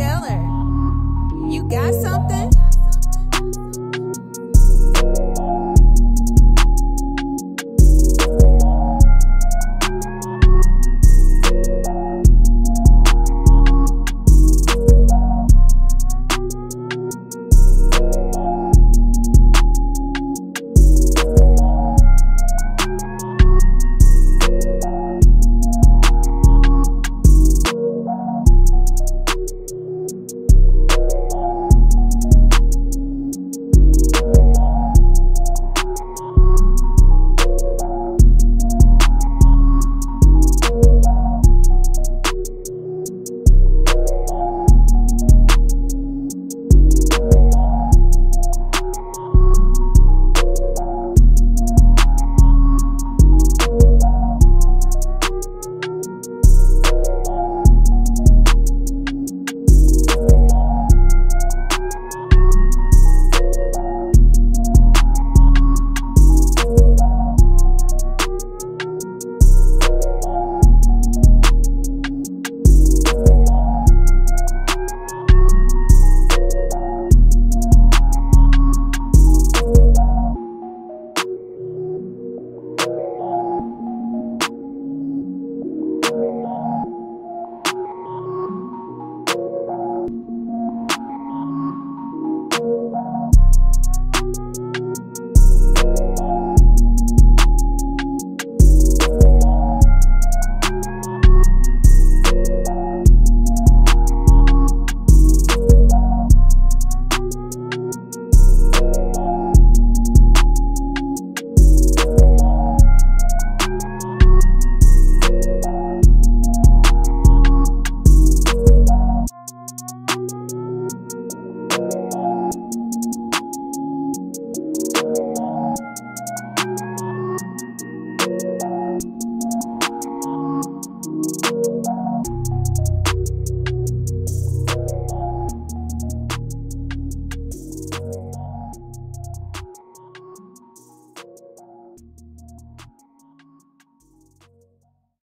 Stahler.